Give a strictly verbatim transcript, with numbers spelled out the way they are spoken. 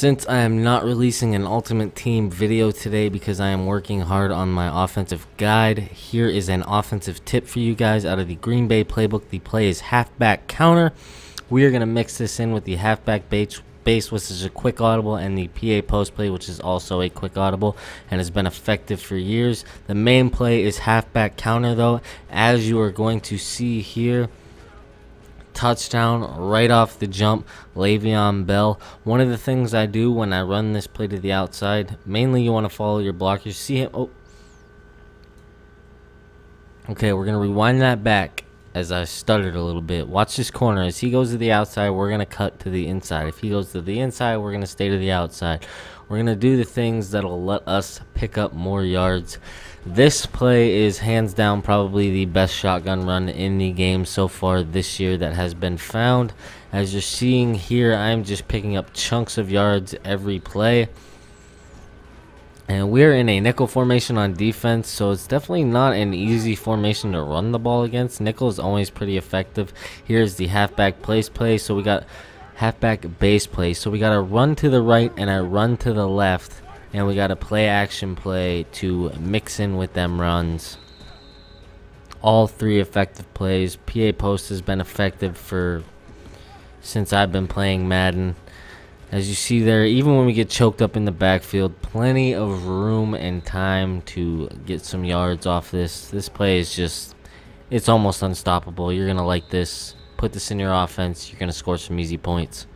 Since I am not releasing an Ultimate Team video today because I am working hard on my offensive guide, here is an offensive tip for you guys out of the Green Bay playbook. The play is halfback counter. We are going to mix this in with the halfback base, base, which is a quick audible, and the P A post play, which is also a quick audible and has been effective for years. The main play is halfback counter, though, as you are going to see here. Touchdown right off the jump, Le'Veon Bell. One of the things I do when I run this play to the outside, mainly you want to follow your blockers. See him. Oh. Okay, we're going to rewind that back as I stuttered a little bit. Watch this corner. As he goes to the outside, we're going to cut to the inside. If he goes to the inside, we're going to stay to the outside. We're going to do the things that will let us pick up more yards. This play is hands down probably the best shotgun run in the game so far this year that has been found. As you're seeing here, I'm just picking up chunks of yards every play. And we're in a nickel formation on defense, so it's definitely not an easy formation to run the ball against. Nickel is always pretty effective. Here's the halfback place play, so we got... halfback base play, so we got to run to the right and I run to the left, and we got a play action play to mix in with them runs. All three effective plays. P A post has been effective for since I've been playing Madden. As you see there, even when we get choked up in the backfield, plenty of room and time to get some yards off this. This play is just, it's almost unstoppable. You're gonna like this. Put this in your offense, you're going to score some easy points.